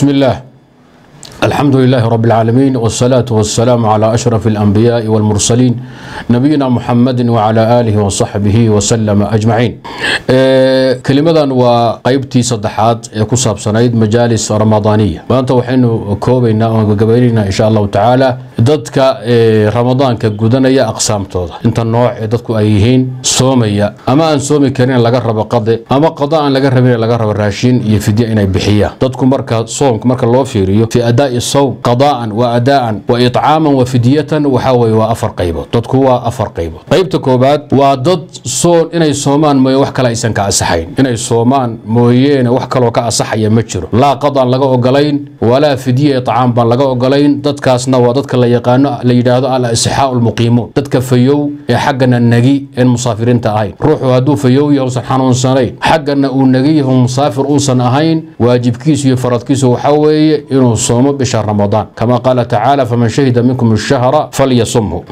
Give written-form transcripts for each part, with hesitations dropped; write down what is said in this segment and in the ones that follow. بسم الله، الحمد لله رب العالمين، والصلاة والسلام على أشرف الأنبياء والمرسلين نبينا محمد وعلى آله وصحبه وسلم أجمعين. كلمة وقيبتي صدحات كساب سنايد مجالس رمضانية وأنت وحين كوبينا وقبيلنا إن شاء الله تعالى ضدك رمضان كجودنا يا أقسام توضح أنت النوع ضدك أيهين صومية أما أن صومي كرين لجرب قضاء أما قضاء لجرب الراشين يفدينا بحياة ضدك مركز صوم مركز الله في أداء الصوم قضاء واداء واطعاما وفديه وحاوي وافر قيبه ضدك هو افر قيبه قيبته كوباد وضد صوم اني صومان ما wax kale aysan ka asaxayn inay soomaan mooyeena wax kale oo ka asaxaya ma jiro la qadan laga ogolayn wala fidiye it'aam ban laga ogolayn dadkaasna waa dadka la yaqaano la yiraahdo ala ishaa al muqiimun dadka fayow ee xaqana nagi in musaafiriinta ahay ruuxu haduu fayow iyo saxaanu sanay xaqana uu nagi hum musaafir uu san ahayn waajibkiisu iyo faradkiisu waxa weeye inuu soomo بشهر رمضان كما قال تعالى فمن شهد منكم الشهر فليصمه.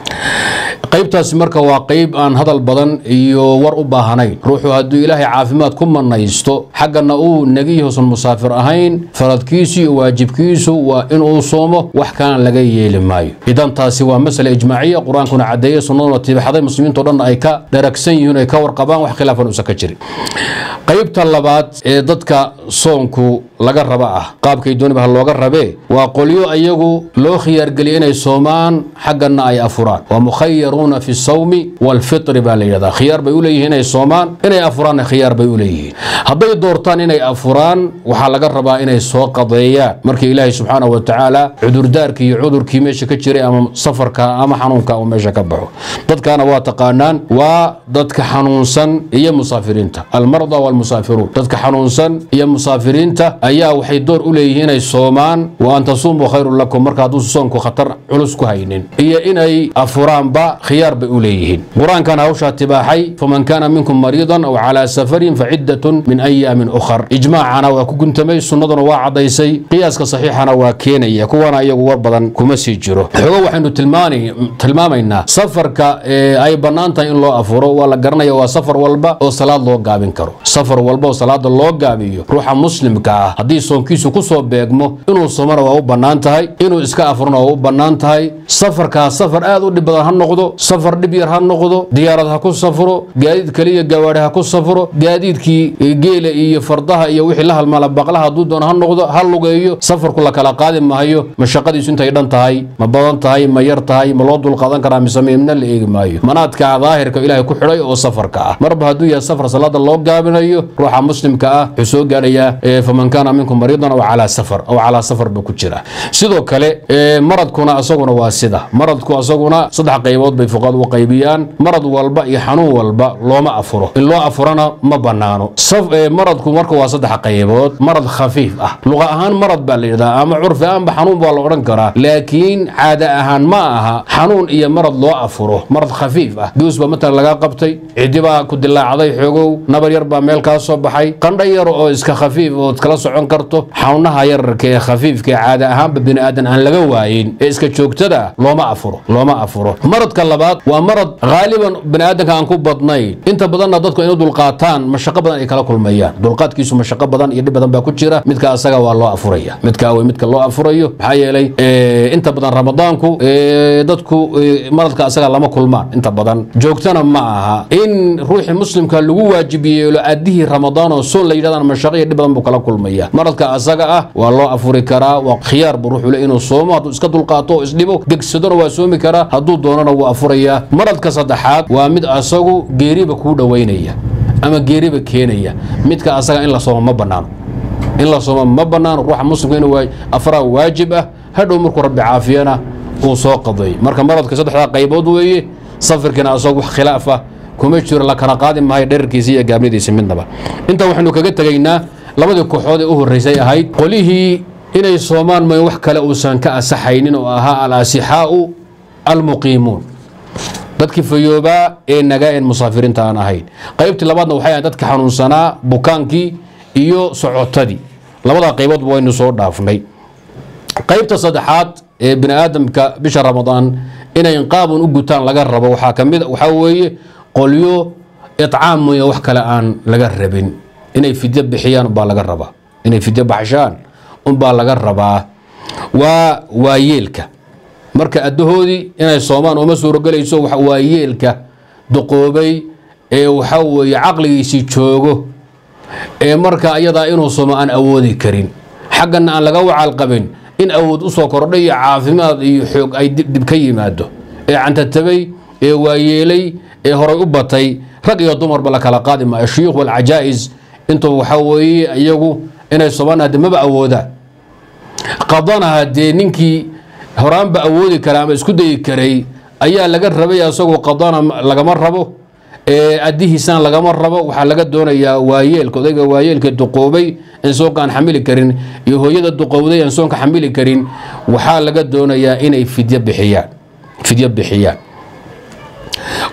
قيب تاسمرك وقيب أن هذا البدن يور أباهنين روحوا هدو إلهي عافمات كما نيستو حقنا أو نجيه صن مسافر أهين فرد كيسي واجب كيسو وإن أو صومه وحكان لقيه لمايو إذا تاسوا مسألة إجماعية قرآن كنا عديه صنون رتيب حضاي مسلمين طولنا أيكا دركسين يون أيكا ورقبان وحكلافا نسكتشري قيب طلبات ضدك صونكو لقرباه قاب كيدون بهالوقربه وقوليو أيجو لو خيار قلينا يصومان حقنا أي أفران ومخيرون في الصوم والفطر باليدا خيار بيولي هنا يصومان هنا أفران خيار بيولي هذي دورتان هنا أفران وحال قربا هنا يسوق قضية مركي إلهي سبحانه وتعالى عذر دارك يعذر كيميش كتشري أمام صفرك أما حنونك أو ماشي كبعه ضدك أنا واتقانان وضدك حنونسن هي مسافرين المرضى والمسافرون ضدك حنونسن هي مسافرين أيا وحي دور أولي هنا يصومان وأن تصوموا خير لكم مركا دوس صونكو خطر علوسكو هينين هي إني أفران با خيار بأوليهن قرآن كان هوشا تباحي فمن كان منكم مريضا أو على سفر فعدة من أيام أخر إجماع أنا وكنت ميس نظر وعديسي قياسك صحيح أنا وكيني كوانا أي وربضا كمسي جرو حلو وحنو تلماني تلمامينا سفرك أي بنانتا إن لو أفرو ولا قرني وسفر والبا وصلاة الله قابين كرو سفر والبا وصلاة الله قابيو روح مسلم كا هدي صونكيسو كسو بيقمو إنو صمر وأو بنانتهاي إنو إسكا أفرنا وأو بنانتهاي سفر كا سفر آذو دي بدل هنقضو سفر دي بير هنقضو ديارتها كو سفرو قاديد كلية قواريها كو سفرو قاديد كي قيلة إيا فردها إيا وحي لها المالباق لها دودون هنقضو هنقضو إيو سفر كلا كلا قادم ما هيو مشاقة دي سنتا يدانتهاي ما بدانتهاي ما يرتهاي ما لودو القادن كرام يسمي من اللي إيق ما هيو منات كا ظاهر كا إلهي كحراي أو سفر كا مربها دو يا سفر صلاة الله قابل هيو روحا مسلم كا حسو قاليا فمن كان منكم مريضا أو على سفر بكو sidoo kale maradkuna asaguna waa sida maradku asaguna saddex qaybood bay fuqad u qaybiyaan marad walba iyo xanuun walba looma afuro in loo afurana ma banaano maradku marka waa saddex qaybood marad khafiif ah luqa ahaan marad baa la yiraahdaa ama curfi ama xanuun baa la oran karaa laakiin caada ahaan ma aha xanuun iyo marad loo afuro marad khafiif ah duus baa mata laga qabtay cidiba ku dilaacday xogow nabar yar baa meel ka soo baxay qandha yar oo iska khafiif oo kala socon karto xawnaha yar kee khafiif kee caada ahaan بن آدم أن لغا واين إسكا شوكتدا لوما أفرو مرض كاللبات ومرض غالبا بن آدم كان كوب بطنين أنت بدن ضدكم إنه دولقاتان مشاقة بدن إكالا كل ميان دولقات كيسو مشاقة بدن يدي بدن باكو جيرة متكا أساقا والله أفرية متكا الله أفرية بحايا إلي أنت بدن رمضانكو ضدكو مرض كأساقا لما كل مان أنت بدن جوكتانا معها إن روح المسلم كان لغو واجبي لو أديه رمضان وصول ليلة مشاقة يدي بدن بكالا كل ميان مرض كأساقا والله أفريكرا وخيار بروحو لانه صومه هادو اسكا دولقاطو اسديبو دغسدر وا soomi kara haduu doonana waa afuraya maradka saddexaad waa mid asagu geeriba ku dhawaynaya ama geeriba keenaya midka asaga in la soomo ma banaano ruuxa muslimkeena waa afra waajib ah hadhow markuu rabbi caafiyana oo soo qaday marka maradka saddexda qaybood weeye safarkana asagu wax khilaaf ah kuma jiro la kana qaadin maayo dhererkiisa iyo gaabnidiisa midnaba inta waxaanu kaga tagaynaa labada kooxood ee u horeysay ahayd qolihii inay soomaan may wax kale uusan ka asaxaynin oo ahaa alaasihaa almuqiimun dadkii fayooba ee naga in musaafiriinta aan ahayn qaybtii labaadna waxay ahayd dadka xanuunsanaa bukaankii iyo socotadii labada qaybood waynu soo dhaafnay qaybta saddexaad ee bini aadamka bisha ramadaan inay inqaabun u gutaan laga rabo waxa kamid waxa weeye qolyo it'aam may wax kale aan laga rabin inay fidya bixiyaan baa laga raba inay fidya baxshaan unbaa laga rabaa waa waayeelka marka addoodii inay soomaan oo ma suurogalayso waxa waayeelka duqoobay ee waxa way aqligiisa joogo ee marka ayada inuu soomaan awoodi karin xaqna aan laga wacal qabin in awood u soo kordhay caafimaad iyo xoog ay dib ka yimaado ee anta tabay ee waayeelay ee hore u batay rag iyo dumar bala kala qaadima shuyuq wal ajaiz inta waxa way ayagu inay soomaan hadimaba awooda qadanaha deeninki horaan ba awoodi karaama isku day karay ayaa laga rabay asagoo qadana laga mar rabo addihiisan laga mar rabo waxa laga doonayaa waayeelka odayga waayeelka duqoobay in soo qaan xamili karin iyo hooyada duqowday in soo ka xamili karin waxa laga doonayaa inay fidya bixiyaan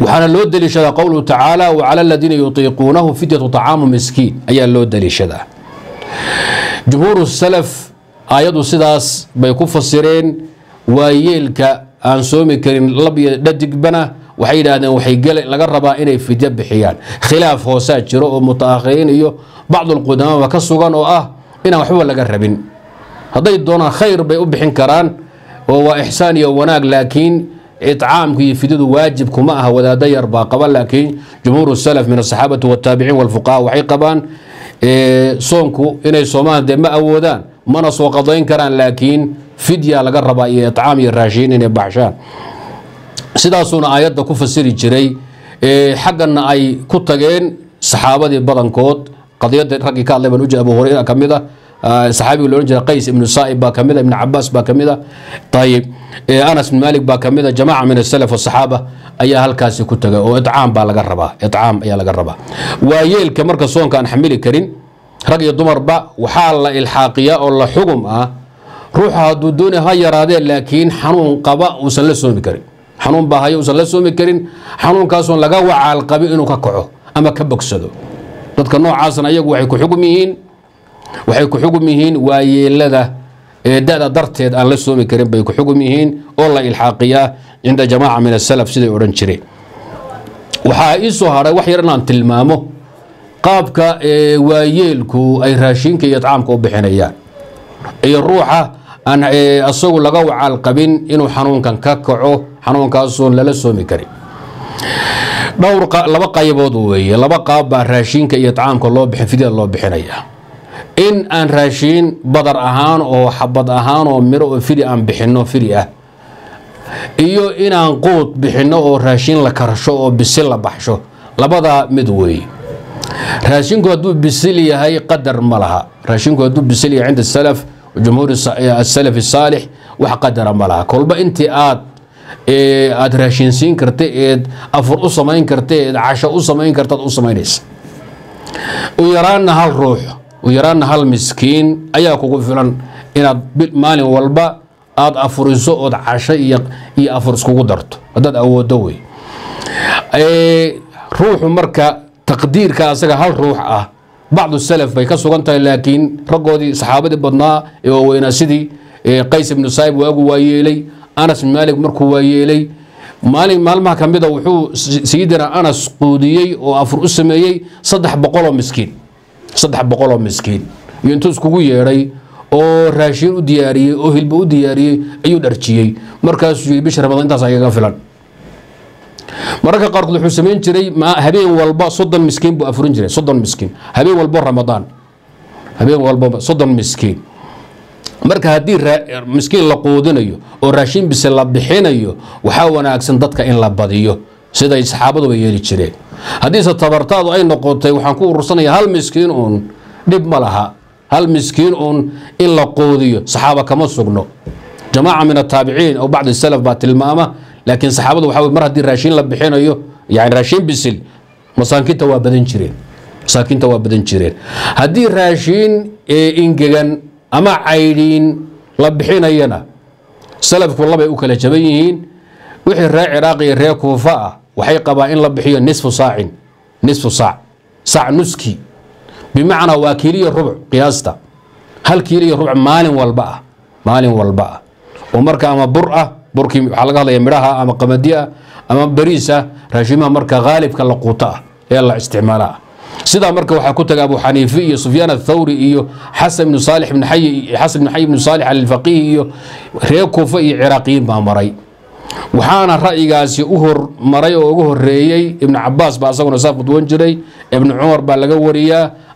waxana loo daliishada qowlu ta'ala wa 'ala alladheena yutiqunahu fidyatu ta'amu miskiin ayaa loo daliishada jumhur salaf ayadu sidaas bay ku fasireen waayeelka aan soomi karin labiya dhadigbana waxay yiraahdeen waxay galay laga rabaa inay fidya bixiyaan khilaaf hoosaa jiro oo mutaakhirin iyo bacd alqudama ka sugan oo ah inaan waxba laga rabin haday doonaan khayr bay u bixin karaan oo waa ihsaan iyo wanaag laakiin إطعامك يفيد واجبك معها ولا دير باقبل لكن جمهور السلف من الصحابة والتابعين والفقهاء وعقبان صومكو إن الصومان دم أودان منص وقضين كران لكن فدية لقرب إطعام الراجين إن بعشان سداسون آيات كف السير الجري حقنا أي كتجين صحابة البطن كوت قضية رقي كان لمن وجه أبو هريرة كمذا صحابي اللي رجع قيس ابن الصائب باكمله ابن عباس باكمله طيب انس بن مالك باكمله جماعه من السلف والصحابه اي هلكاس كتغا او اطعام با لا ربا اطعام اي لا ربا وايلك marka soonka aan xamili karin rag iyo dumar ba waxa la ilhaaqiya oo la xugum ah ruuxa hadu doonay ha yaraade laakiin xanuun qaba oo san la soomi karin xanuun ba hayo oo san la soomi karin xanuunkaas oo laga wacaal qabi inuu ka kaco ama ka bogsado dadka noocaasna ayagu waxay ku xugumiyeen waxay ku xugumihiin waayeelada da'da darteed aan la soomi karin bay ku xugumihiin oo la ilhaaqiya inda jamaaca min as-salaf sidii oran jiray waxa ii soo haray wax yar aan tilmaamo qaabka waayeelku ay raashinka iyo taamka u bixinayaan iyo ruuxa aan asagu laga wacaal qabin inuu xanuunkan ka kaco xanuunkaas oo la soomi karin dhowr laba qaybood weeye laba qaab baa raashinka iyo taamka loo bixin fidya loo bixinayaa إن أن راشين بدر أهان أو حبض أهان أو مرؤ فري أن بحنو فريئة إيو إن أن قوت بحنو أو راشين لكرشو أو بسلة بحشو لبدا مدوي راشين قدو بسلية هاي قدر ملها راشين قدو بسلية عند السلف وجمهور السلف الصالح وحقدر ملها كلبا أنت آت آت راشين سين كرتئد أفر أصمين كرتئد عشاء أصمين كرتئد أصمين إس ويران هالروح ويران هل مسكين أيا كوفيران إن مال والبا أد أفرزو أد عشاء إي أفرز كودرت هذا أو دوي روح مركا تقدير كاسر هل روح بعض السلف بيكسر أنت لكن رجودي صحابة بدنا وين سيدي قيس بن صايب وأبو ويلي أنس بن مالك مركو ويلي مالك مال ما كان بدا وحو سيدنا أنس قوديي وأفرز سميي صدح بقوله مسكين صدح بقولهم مسكين ينتوس كوي يري أو راشير ودياري أو هلبو دياري أيو درجي مركز بيش رمضان تصاعي غفلا مركز قارق الحسمين جري ما هبين والبا صدم مسكين بأفرن جري صدم مسكين هبين والبا رمضان هبين والبا صدم مسكين مركز هدير مسكين لقودنا يو أو راشين بسلا بحنا يو وحاولنا أكسن ضدك إن لباديو سيدا يسحابه ويجري جري هديس التبرتاد أي نقطة وحنكون رصني هل مسكين أون دب ملها هل مسكين أون إلا قودية صحابة كما سجنوا جماعة من التابعين أو بعض السلف بعد المامة لكن صحابة وحاول مرة دي راشين لبحين أيوه يعني راشين بسل مساكين توا بدن شرين مساكين توا بدن شرين هدي راشين إنجلن أما عايلين لبحين أينا السلف والله بيأكل جبينين وحي الراعي راقي الريكو فاء وحي قبائل لبحية نصف ساع ساع نسكي بمعنى واكيلية ربع قياسته هل كيلية ربع مال والباء ومركا أما برأة بركي على قال يمرها أما قمدية أما بريسة رجيمة مركا غالب كالقوطاء يلا استعمالها سيدا مركب وحكوتك أبو حنيفة سفيان الثوري إيو حسن بن صالح بن حي حسن بن حي بن صالح الفقيه إيو ريكو في عراقيين بامري وحانا رأي قاسي أهر مري وأهر ريي ابن عباس بأساقنا سافد ونجري ابن عمر بالغوريا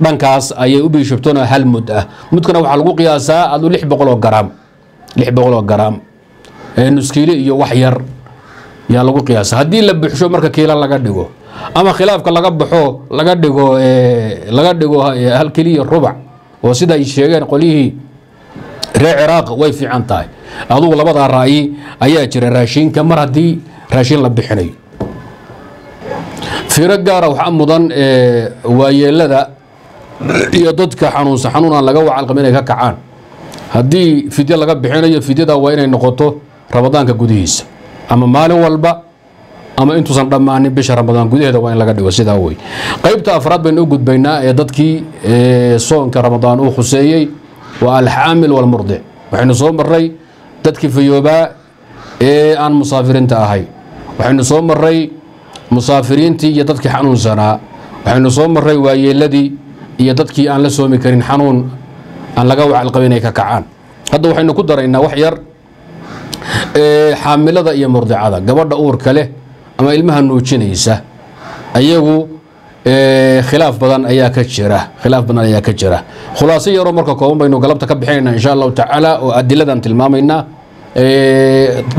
بنكاس أي أبي شبتونا هل مدة مدكنا وحلقوا قياسا أدو لح بقولوا جرام لح بقولوا جرام نسكيلي وحير يا لقوا قياس هدي لبح شو مركب كيلا لقديقو أما خلاف كلا قبحو لقديقو لقديقو هل كلي الربع وسيدا يشيغان قوليه ري عراق واي في عنطاي اضو لبدا راي ايا جري راشين كمر هدي راشين لبخني في رجار وحا مدن وايلدا iyo dadka xanuun laga wacalqam inay ka kacaan hadii fidya laga bixinayo fidyada waa inay noqoto ramadaanka gudihiisa ama maalin walba أما أنتو صندق ما أني بشر رمضان قديه ده وين لقدي وسيده هوي قيبت أفراد بين أوجد بيناء يدتكي صون كرمضان أو خسيي والحامل والمرضع وحين صوم الري تدكي في يوبا عن مسافرين تاهي وحين صوم الري مسافرين تي يدتكي حنون سنة وحين صوم الري ويا الذي يدتكي عن لسومي كرين حنون عن لقوا على القبينة ككعان هذا وحين قدر إنه وحير حامل هذا يا مرضع هذا قبل أور كله أما إلمها نوتشينيسة أيهو خلاف بدن أيها كتشرة خلاف بدن أيها كتشرة خلاصية رمرك كون بينو قلبتك بحينا إن شاء الله تعالى وأدلة أنت المامينا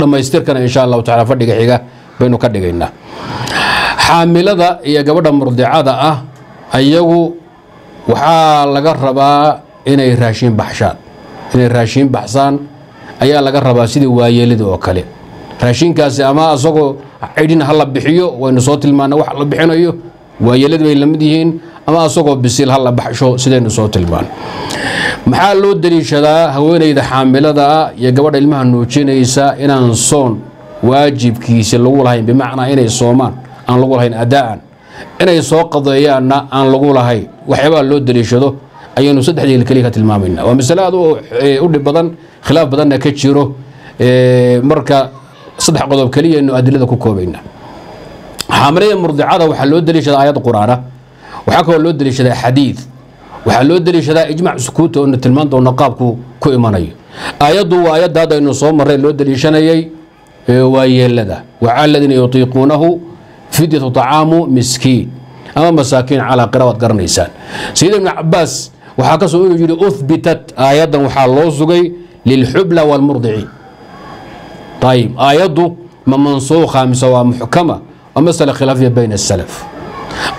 لما يستركنا إن شاء الله تعالى فدق حيقة بينو كدقينا حامل هذا يا جبران مرضع هذا أيهو وحال قربا إن الراشين بحشان إن الراشين بحسان أيها لقربا سيدي ويلد وكله راشين كاسي أما أسوقه عيدين هلا بحيو وإن صوت المانا وحلا بحينايو ويلد بيلمديهن أما أسوقه بسيل هلا بحشو سيدين صوت المان محلو الدريش هذا هو إذا حامل هذا يجبر المهن وشينيسا إن أنصون واجب كيس اللغولهين بمعنى إن الصومان أن اللغولهين أداء إن يسوق قضية أن اللغولهين وحبال لو الدريش هذا أي نصدح للكليكة المامينا ومثل هذا أولي بدن خلاف بدن كتشيره مركا صدح قضب كلية إنه أدلة كوكوبينا حاملية مرضعة وحلو الدليش هذا آيات القرآن وحكوا اللو الدليش هذا حديث وحلو الدليش هذا إجمع سكوته إن تلمند ونقابكو كو إيمانية آيات وآيات هذا إنه صوم مرة اللو الدليش أنا ويلدا وعلى الذين يطيقونه فدية طعام مسكين أما مساكين على قراءة قرن إنسان سيدنا ابن عباس وحكسوا يقولوا أثبتت آيات وحلو الزقي للحبلى والمرضعين طيب آياته ما منسوخة مسوى محكمة ومسألة خلافية بين السلف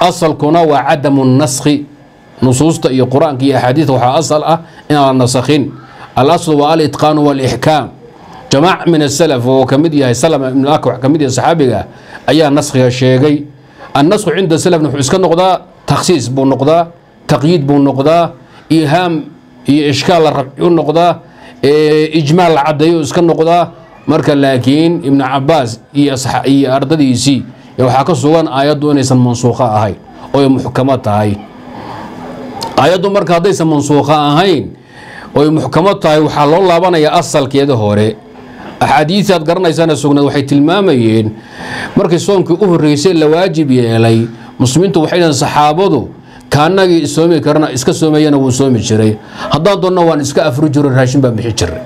أصل كنا وعدم النسخ نصوص القرآن كي أحاديث وحا أصل إن النسخين الأصل والإتقان والإحكام جماعة من السلف وكمديا سلم من الأكوع كمديا صحابيها أي النسخ يا شيخي النسخ عند السلف نحو إسكان نقضاء تخصيص بالنقضاء تقييد بالنقضاء إيهام إشكال النقضاء إجمال العبد إسكان نقضاء marka laakiin ibn abbas iyo saxaabadii ardadiisi waxa ka sugan aayadu inaysan mansuuqa ahayn oo muhkamad tahay aayadu marka hadaysan mansuuqa ahayn oo muhkamad tahay waxa loo laabanaya asalkeeda hore ahadiisad garanaysana sugnad waxay tilmaamayeen markii soonka u horeysay la waajib yeelay muslimiintu waxayna saxaabadu kaanagi soomi karna iska soomayana uu soomi jiray hadaa doonno waan iska afru jiro raashin baa bixi jiray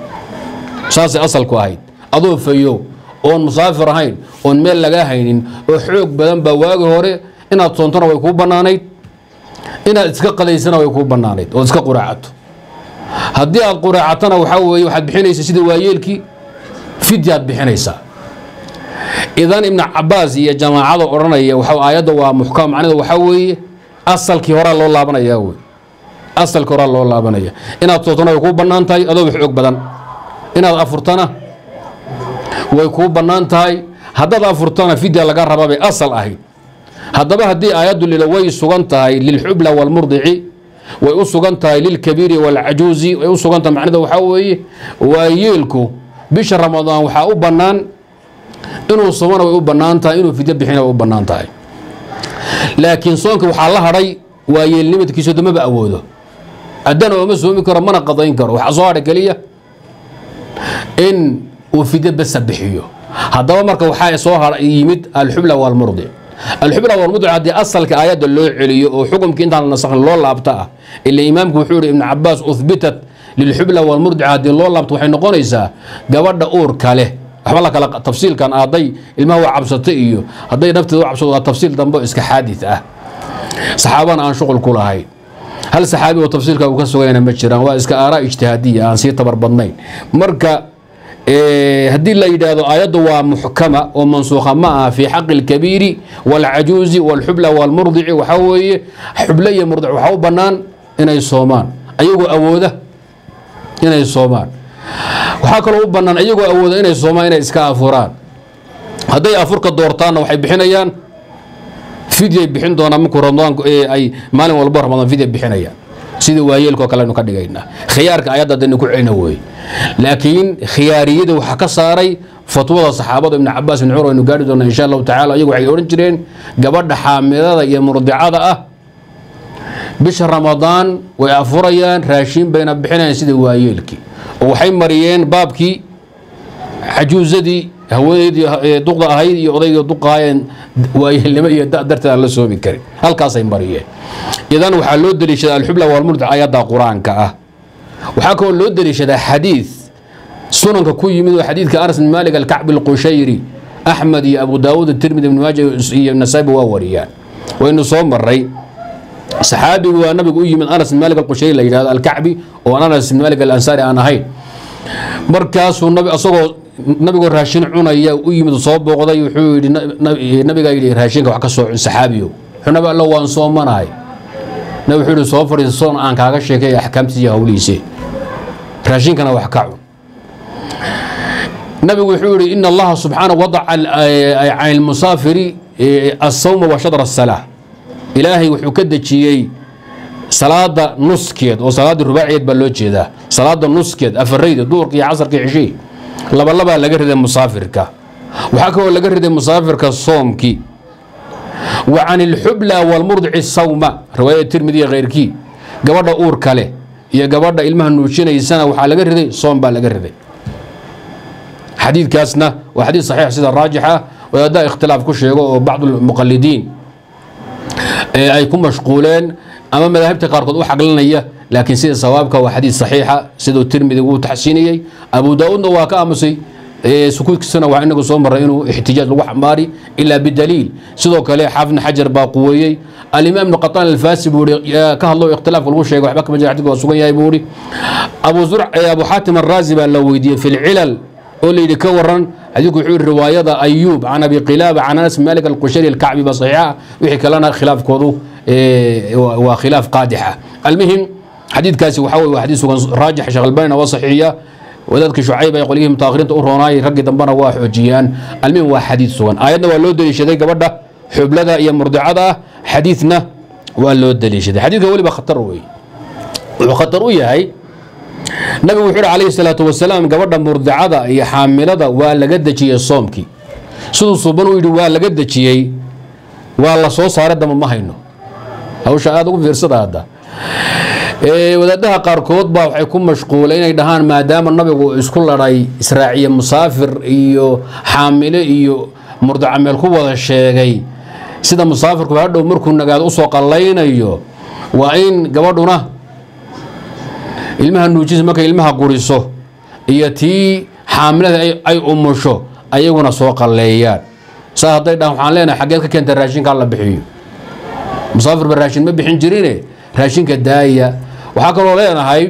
saasi asalku ahayd أضو فيو أو مسافر هين أو ميل لجاهين أو حوك بدن بواجه هوري إن الصنطرة ويكون بنانيت إن إسكاق ليسنا ويكون بنانيت أو إسكاق قرعته هدي القرعتنا وحوي واحد بحين يسيد ويايلكي فيديات بحنيسة إذن ابن عباس يا جماعة أورانية وحو آيات ومحكم عنه وحوي أصل كورا الله بنياوي أصل كورا الله بنيا إن أطلتنا يكون بنانتاي أدو بحقوق بدن إن أفرتنا ويكون بنانتاي هذا أفرتنا فيديا لقى ربابي أصل أهي هذا بهدي آيات اللي لوي سوغنتاي للحبلة والمرضعي ويوسوغنتاي للكبير والعجوزي ويوسوغنتا معنده وحوي وييلكو بش رمضان وحاو بنان إنه صومنا وبنانتا إنه في دب حين وبنانتا لكن صونك وحالها ري ويلمت كيسود ما بأوده أدنى ومسهم يكرم منا قضين كر وحصار قلية إن وفي دب السبحيو هذا أمرك وحاي صوها يمد الحبلة والمرضع الحبلة والمرضع هذه أصل كآيات اللي عليه وحكم كنت على نصح الله لابتاع اللي إمامك وحوري ابن عباس أثبتت للحبلة والمرضع هذه الله لابتاع حين قنيسة جواد أور كله أحبالك على تفصيل كان أضي الماء عبسطيئه أضي نفت ذو عبسطيئه تفصيل دنبو إسك حادثة صحابان عن شغل كل هاي هل صحابي وتفصيل كان وكسوين مجران وإسك آراء اجتهادية عن سيطة بربنين مركا هدي الله يدادو آيات ومحكمة ومنسوخة معها في حق الكبير والعجوز والحبلة والمرضع وحوي حبلية مرضع وحوي بنان إني صومان أيقو أوده إني صومان waxaa kaloo u bannaan ayagoo awooda inay Soomaaliya iska afuraan haday afurka doortaan waxay bixinayaan video bixin doona markuu Ramadanku ay maalin walba Ramadan video bixinayaan sida waayeelka kale aanu ka dhigayna khiyaarka ayadadana ku cilina way laakiin khiyaariyadu waxa ka saaray fatwada saxaabada Ibn Abbas ibn Umar inuu gaari doono insha Allah ta'ala ayagu waxay oran jireen gabadha xaamilada iyo murdicada ah bisha Ramadan way afurayaan raashin bayna bixinayaan sida waayeelki waxay mariyeen baabkii xajuuzadii hawadeedii duqda ahayd iyo odayga duqaayeen waayilnimo iyo dartada la soo bixin halkaas ay mariyeen idan waxa loo daliishadaa al-hubla wal murda ayada quraanka ah waxa koo loo daliishadaa xadiis sunanka ku yimid waa xadiiska Anas bin Malik al-Ka'b al-Qushayri Ahmad iyo Abu Daawud at-Tirmidhi ibn Majah iyo an-Nasa'i wa wariyaan wa inuu soo maray صحابي ونبي قوي من أنس بن مالك القشيري اللي هذا الكعبي وأنس بن مالك الأنصاري أنا هاي مركز والنبي أصغر نبي قول راشين عنا يا قوي من الصواب وقضي يحول نبي قال راشين وعكسوا صحابيو حنا بقى لو أنصوم أنا هاي نبي يحول صوفر ينصون عن كذا شيء حكمتي يا وليسي راشين كانوا يحكوا نبي يحول إن الله سبحانه وضع عن المسافر الصوم وشطر الصلاة إلهي وحكدت شيء صلاة نص كيد وصلاة رباعية بلوتشي ذا صلاة نص كيد أفريد دور كي عصر كي عشي لبا لبا لقرد المسافر كا وحكوا لقرد المسافر كالصوم كي وعن الحبلى والمرضع الصومة رواية الترمذي غير كي قبضة أور كاله يا قبضة إلمه النوشين السنة وحال قرد صوم بالقرد حديث كاسنا وحديث صحيح سيدة الراجحة وهذا اختلاف كل شيء وبعض المقلدين أيكون مشغولين أما مذاهبتي قارقود وحق لنا لكن سيد صوابك وحديث صحيحة سيد الترمذي وتحسيني أبو داود وكأمسي سكوت السنة وعنده صوم رأينه احتجاج لوح ماري إلا بالدليل سيد وكالي حافظ حجر باقوي الإمام ابن قطان الفاسي بوري كهالله اختلاف الوش يقحبك مجاعتك وسوقي بوري أبو زرع أبو حاتم الرازي باللويدي في العلل قولي لكورن هذيك يقول رواية أيوب عن أبي قلابة عن أنس مالك القشيري الكعبي بصحيحة ويحكي لنا خلاف كوضو وخلاف قادحة. المهم حديث كاسي وحوي وحديث راجح شغل بالنا وصحية وذلك شعيبة يقول لهم تاغرين أورواناي رقي دمبنا وحجيان. المهم هو حديث سوان. آياتنا واللود اللي شديك برده حبلة يا مرضعة حديثنا واللود اللي شديك. حديث أولي بخطروي. وخطروي هاي نبي وحير عليه الصلاة والسلام قبضة مرضعة هي حاملة ولا قد شيء صومكي سو صوبن ويدو ولا قد شيء ولا صوص هذا ما هينه أو شيء هذا في رصد هذا وذاها قاركود بقى يكون مشغولين يدهان ما دام النبي كل راي إسرائيل مسافر إيو حاملة إيو مرضعة ملكو ولا شيء سيدا مسافر كبرد ومركون نجاد أسوق اللين إيو وإن قبضنا ilmaha nuujis markay ilmaha quriso iyo tii xaamilada ay umusho ayaguna soo qalleeyaan saa haday dhan waxaan leenahay xaqeed ka keentay raashinka la bixiyo musaafir ba raashin ma bixin jireen raashinka daaya waxa kale oo leenahay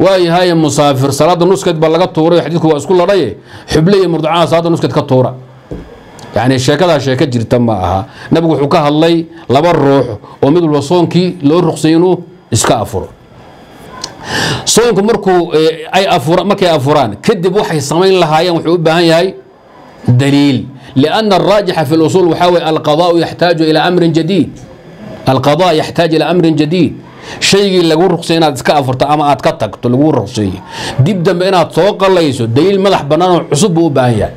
وهاي المسافر صلاة النسكة بلغة طورة حديثكم واسكول رأيه حبلية مرضعاء صلاة النسكة كطورة يعني الشيكة شيكة جريتم معها نبغوا حكاها الله لبر روح ومد الوصونكي لو رخصينه اسكافر صونكم مركو اي افور مكي افوران كذب وحي صمين لها يا وحبها هاي دليل لأن الراجح في الأصول وحاوي القضاء يحتاج إلى أمر جديد القضاء يحتاج إلى أمر جديد شيء اللي قول رخصي إنها تسكافر تأما أتكتك تلقون رخصي ديبدا بإنها تسوق الله يسو دليل ملح بنان عصب وباهية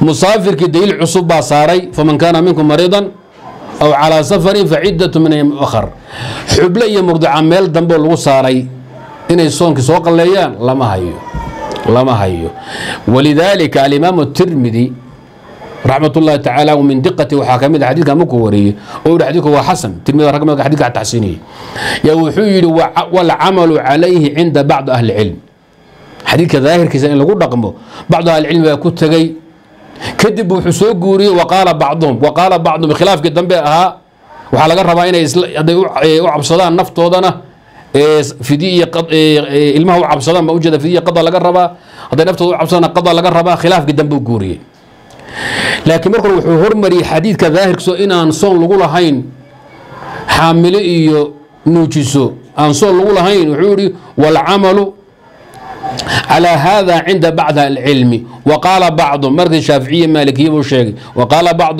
مسافر كدليل عصب صاري فمن كان منكم مريضا أو على سفر فعدة من أيام أخر حبلية مرضى عمال دنبو لو صاري إنه يسونك سوق الله يان لما هيو ولذلك الإمام الترمذي رحمة الله تعالى ومن دقة وحاكمة الحديث كان مكوري أول حديث هو حسن تلميذ رقم الحديث على التحسينية يوحي والعمل عليه عند بعض أهل العلم حديث ظاهر كيسان يقول رقمه بعض أهل العلم كنت جاي كذب وحسوق قوري وقال بعضهم بخلاف قدام بها وحلقة ربعين يوعب صلاة النفط وضنا فدية الماء وعب صلاة ما وجد فدية قضى لقربها هذا نفط وعب صلاة قضى لقربها خلاف قدام بقوري لكن مركو وحو هرمري حديث كظاهر سو ان ان صون لوغو لهين حامل ايو نوجيسو ان صون لوغو لهين وحوري والعمل على هذا عند بعض العلم وقال بعض مرد شافعي مالكي وشيخ وقال بعض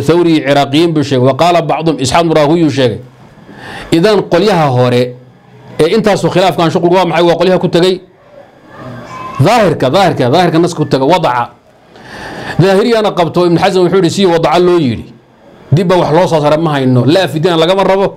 ثوري عراقي بشيخ وقال بعض اسحاق راهوي وشيخ اذا قليها هوري انت سو خلاف كان شغل غو معي وقليها كنت جاي ظاهر الناس كنت وضع ظاهري أنا قبته ابن حزم وحوريسي وضع له يري دبا وحلوصة صار ما إنه لا في دين لقمر ربه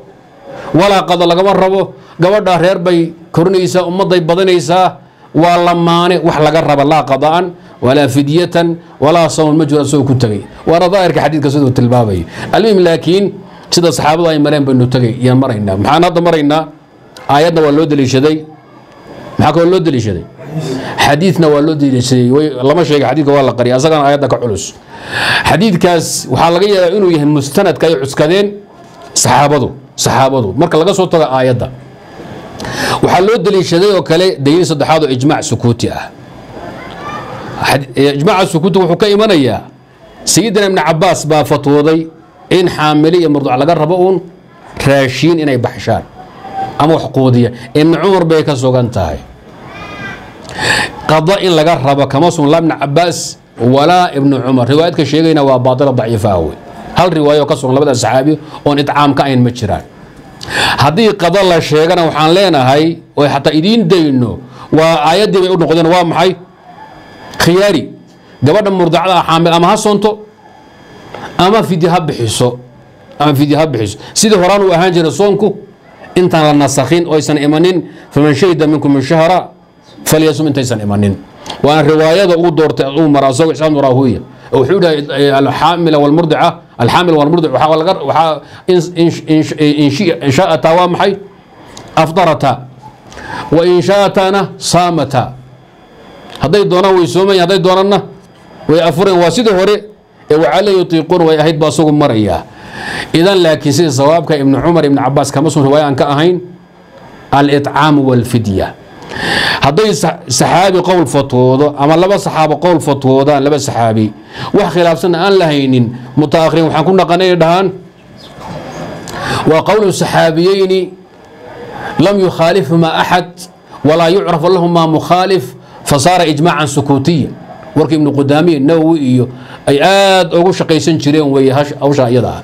ولا قضى لقمر ربه قبل دهر بي كرنيسة أمضي بدنيسة ولا ماني وحلا قرب لا قضاء ولا فدية ولا صوم مجرى سوء كتغي وأنا ظاهر كحديث كسيد التلبابي المهم لكن سيد أصحاب الله يمرين بأنه تغي يا مرينا محانا ضمرينا آياتنا واللود اللي شدي محاك واللود اللي شدي حديثنا والودي لشيء لما شيء حديث والله قري أصلا عيادك علوس حديث كاس وحلقية إنه يهم مستند كي عسكرين صحابته مركل لقى صوت عيادة وحلود لشيء وكله دين صد حاضر إجماع سكوتية إجماع سكوت وحكي منيا سيدنا ابن عباس بفتوضي إن حاملية مرضى على قربون راشين إنه بحشان أما حقودية إن عمر بيك سوغنتاي قضاء إن لقى ربا كمصر لا ابن عباس ولا ابن عمر روايتك شيغينا وباطلة ضعيفاوي هل رواية كسر لبدا صحابي ونتعام كاين مجران هذه قضاء الله شيغنا وحان لنا هاي وحتى إدين دينو وآيات دي بيقولوا قدنا وامحي خياري قبل المرضعة حامل أما هاسونتو أما في ذهب بحسو سيدي هران وأهانجر صونكو انت على النسخين ويسن إيمانين فمن شهد منكم من شهراء فليسم انت يسن إيمانين وأن رواية دورت عمر أو إسحاق راهوية وحول الحامل والمرضعة وحاول إن شاءتا وامحي أفطرتا وإن شاءتانا صامتا هذي دونا ويسومي هذي دونا ويأفرن واسيده هوري وعلي يطيقون ويأهيد باسوق مريا إذا لكن سيد صوابك ابن عمر ابن عباس كمسهم رواية أن كأهين الإطعام والفدية هذي صحابي قول فتوضة أما لبا صحابة قول فتوضة لبا صحابي وخلاف سنة أن لهين متأخرين وحن كنا قنية دهان وقول الصحابيين لم يخالفهما أحد ولا يعرف لهما مخالف فصار إجماعا سكوتيا ورك ابن قدامي النووي أي آد أو شقيسن شرين ويهاش أو شايدها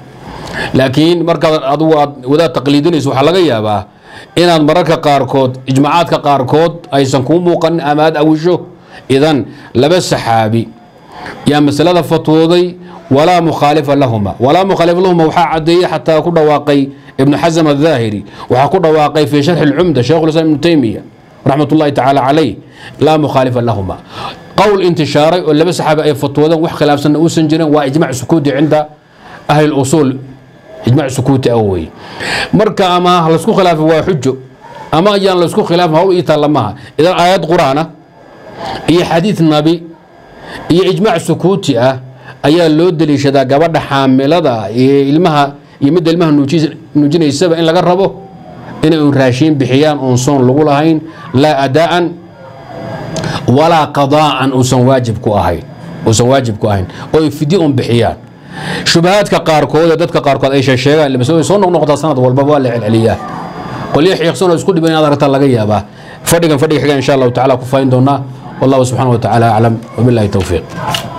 لكن مركز أضواء وذا تقليدني سوحة لغيابها إن مركا قاركود إجماعات كقاركود أي سنكون موقن أماد أوجه إذن لبس صحابي يا مسألة فتوضي ولا مخالف لهما وحا عدي حتى يكون واقي ابن حزم الظاهري وحكون واقي في شرح العمدة شيخ الإسلام ابن تيمية رحمة الله تعالى عليه لا مخالف لهما قول انتشاري ولا صحابي أي فتوضي وخلاف سنة وسنجرين وإجماع سكوتي عند أهل الأصول إجماع سكوت أوي مركا أما لسكو خلاف وحجه أما أجان لسكو خلاف هو يتعلمها إذا آيات قرآن هي حديث النبي هي إجماع سكوت أيا لود اللي شذا قبل حامل هذا المها يمد المها نجينا السبع إن لقربه إنهم راشين بحيان أنصون لغولهين لا أداء ولا قضاء أنصون واجبكو أهين أنصون واجبكو أهين ويفديهم بحيان شبهات كقاركود وددك قاركود أي شيء شيء اللي مسوي صنع نقطة صنعة والبابا اللي عليها قل يحيى يقصون يسكت بين هذا رتال لقيها فرق فرق حاجة إن شاء الله تعالى كفاين دونا والله سبحانه وتعالى أعلم وبالله التوفيق.